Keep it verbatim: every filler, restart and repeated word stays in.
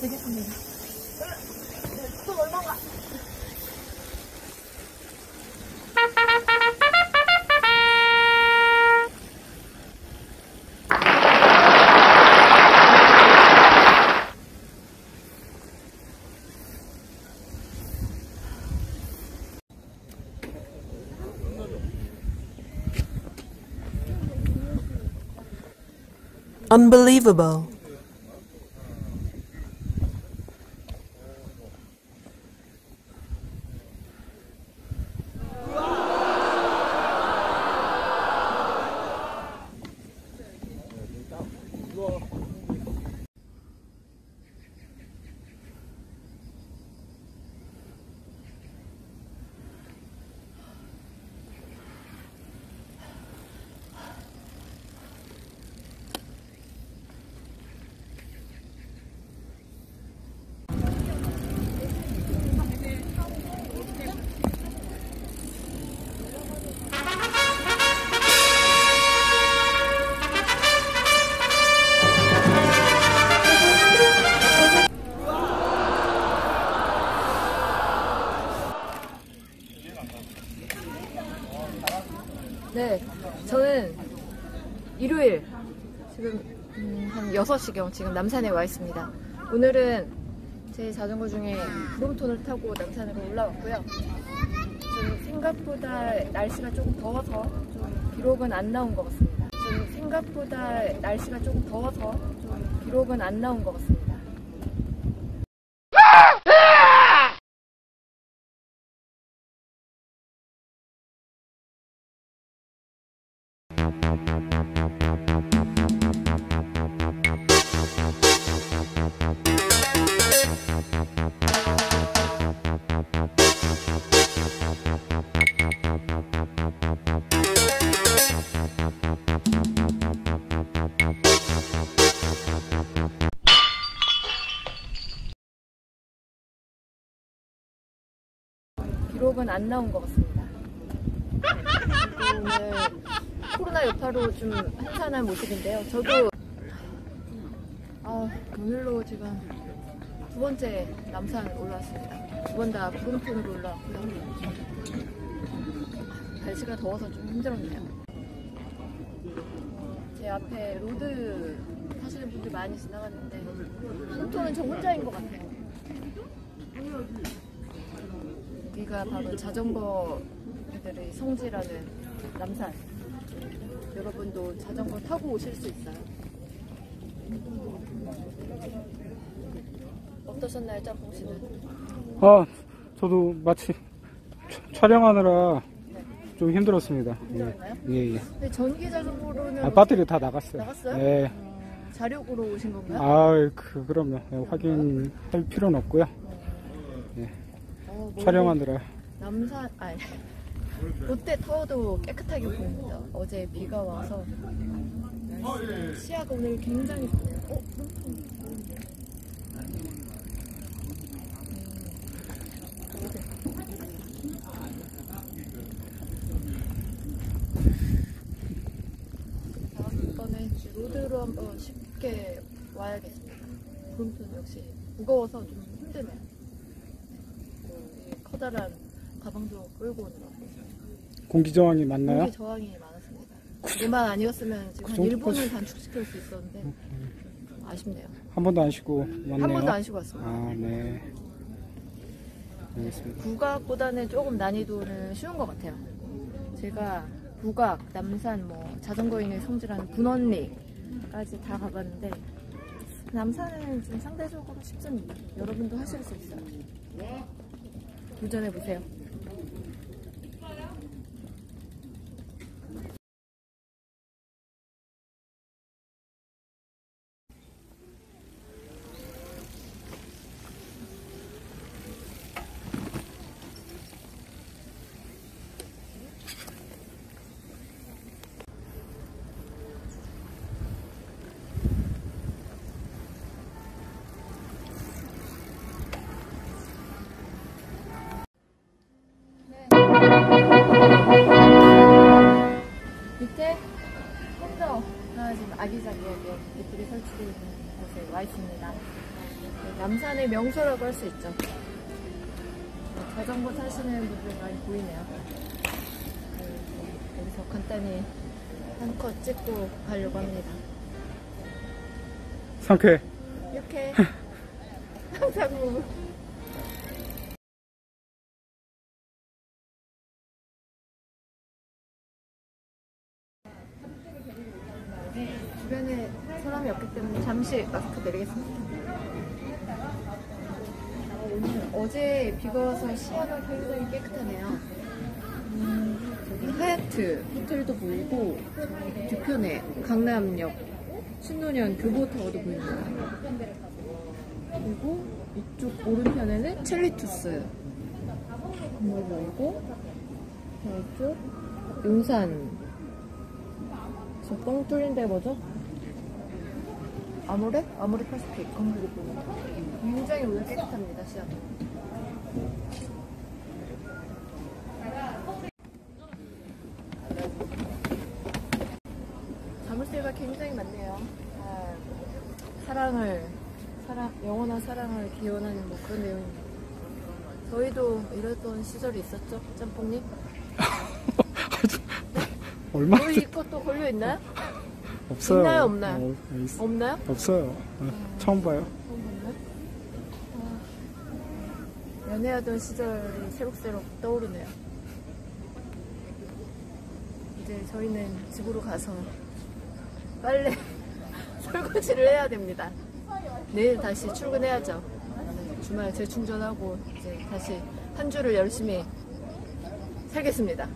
되겠습니다. 또 올라가. Unbelievable. 네, 저는 일요일 지금 음, 한 여섯 시경 지금 남산에 와 있습니다. 오늘은 제 자전거 중에 브롬톤을 타고 남산으로 올라왔고요. 지금 생각보다 날씨가 조금 더워서 좀 기록은 안 나온 것 같습니다. 지금 생각보다 날씨가 조금 더워서 좀 기록은 안 나온 것 같습니다. 기록은 안 나온 것 같습니다. 오늘 코로나 여파로 좀 한산한 모습인데요. 저도 아, 오늘로 제가 두 번째 남산 올라왔습니다. 두 번 다 브롬톤으로 올라왔고요. 날씨가 더워서 좀 힘들었네요. 제 앞에 로드 타시는 분들 많이 지나갔는데 브롬톤은 저 혼자인 것 같아요. 여기가 바로 자전거들의 성지라는 남산. 여러분도 자전거 타고 오실 수 있어요. 어떠셨나요, 짬뽕 씨는? 아, 저도 마치 촬영하느라 네. 좀 힘들었습니다. 힘들었나요? 예, 예. 근데 전기 자전거로는 아, 배터리 다 나갔어요. 나갔어요? 예. 어, 자력으로 오신 건가요? 아, 그, 그럼요. 예, 확인할 필요는 없고요. 예. 어, 촬영하느라 남산 아니 롯데타워도 깨끗하게 보입니다. 어제 비가 와서 시야가 오늘 굉장히 좋네요. 어? 다음번에 로드로 한번 쉽게 와야겠습니다. 브롬톤 역시 무거워서 좀 힘드네요. 커다란 가방도 끌고 오느라고. 공기 저항이 많나요? 공기 저항이 많았습니다. 이만 아니었으면 지금 그 한 일 분을 단축시킬 수 있었는데 아쉽네요. 한 번도 안 쉬고 왔네요. 한 번도 안 쉬고 왔습니다. 아, 네. 알겠습니다. 국악보다는 조금 난이도는 쉬운 것 같아요. 제가 국악, 남산, 뭐 자전거인의 성지라는 군언리까지 다 가봤는데 남산은 좀 상대적으로 쉽습니다. 여러분도 하실 수 있어요. 도전해보세요. 있는 곳에 와 있습니다. 남산의 명소라고 할 수 있죠. 자전거 타시는 분들 많이 보이네요. 여기서 간단히 한 컷 찍고 가려고 합니다. 상쾌. 이렇게 항상 보고. 주변에 사람이 없기 때문에 잠시 마스크 내리겠습니다. 오늘 어제 비가 와서 시야가 굉장히 깨끗하네요. 음, 저기 하얏트 호텔도 보이고 뒤편에 강남역 신논현 교보타워도 보입니다. 그리고 이쪽 오른편에는 첼리투스 건물 보이고 이쪽 용산 저 뻥 뚫린 데 뭐죠? 아모레? 아모레 퍼시픽 건물이 보입니다. 굉장히 오늘 깨끗합니다. 시합 자물쇠가 굉장히 많네요. 아, 사랑을 사랑, 영원한 사랑을 기원하는 뭐 그런 내용입니다. 저희도 이랬던 시절이 있었죠? 짬뽕님? 얼마? 우리 이거 또 걸려있나요? 없어요. 있나요? 없나요? 어, 없나요? 없어요. 네. 아, 처음 봐요. 처음 봤나요? 아, 연애하던 시절이 새록새록 떠오르네요. 이제 저희는 집으로 가서 빨래 설거지를 해야 됩니다. 내일 다시 출근해야죠. 네, 주말 재충전하고 이제 다시 한 주를 열심히 살겠습니다.